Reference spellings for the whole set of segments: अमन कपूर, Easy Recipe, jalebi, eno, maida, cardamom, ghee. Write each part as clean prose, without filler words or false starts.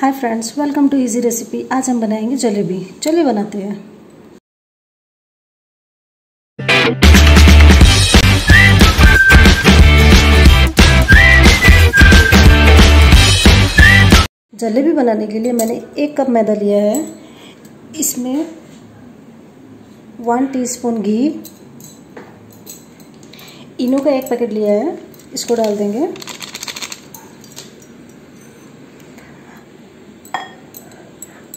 Hi friends, welcome to easy recipe. आज हम बनाएंगे जलेबी। चलिए बनाते हैं। जलेबी बनाने के लिए मैंने 1 कप मैदा लिया है। इसमें 1 टीस्पून घी, इनो का 1 पैकेट लिया है, इसको डाल देंगे।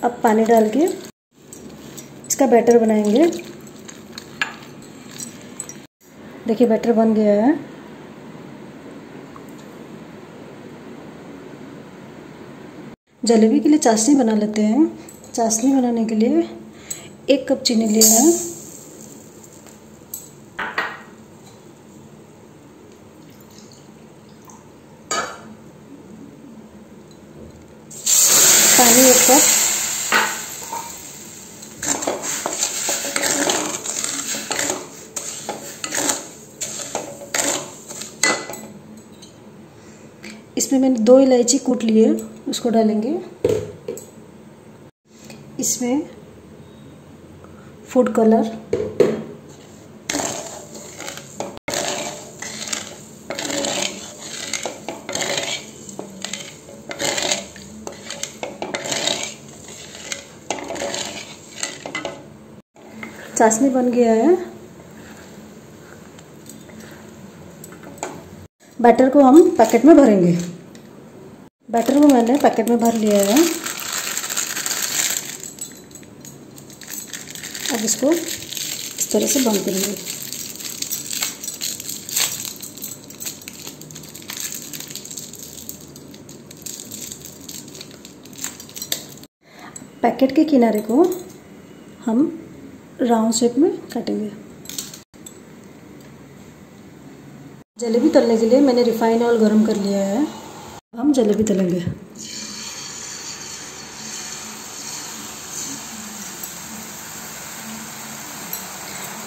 अब पानी डाल के इसका बैटर बनाएंगे। देखिए बैटर बन गया है। जलेबी के लिए चाशनी बना लेते हैं। चाशनी बनाने के लिए 1 कप चीनी लिया है, पानी 1 कप, इसमें मैंने 2 इलायची कूट लिए, उसको डालेंगे। इसमें फूड कलर, चाशनी बन गया है। बैटर को हम पैकेट में भरेंगे। बैटर को मैंने पैकेट में भर लिया है। अब इसको इस तरह से बंद करेंगे। पैकेट के किनारे को हम राउंड शेप में काटेंगे। जलेबी तलने के लिए मैंने रिफाइंड ऑयल गरम कर लिया है। हम जलेबी तलेंगे।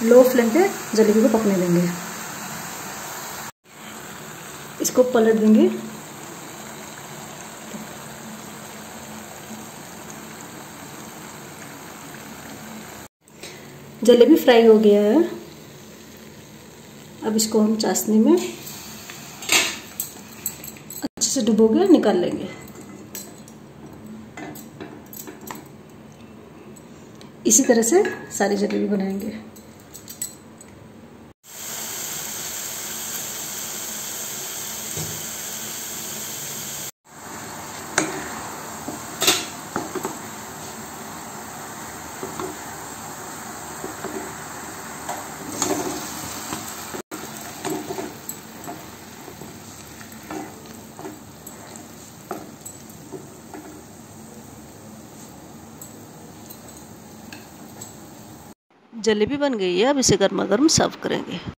लो फ्लेम पे जलेबी को पकने देंगे। इसको पलट देंगे। जलेबी फ्राई हो गया है। अब इसको हम चाशनी में अच्छे से डुबो के निकाल लेंगे। इसी तरह से सारी जलेबी बनाएंगे। जलेबी बन गई है। अब इसे गर्मा गर्म सर्व करेंगे।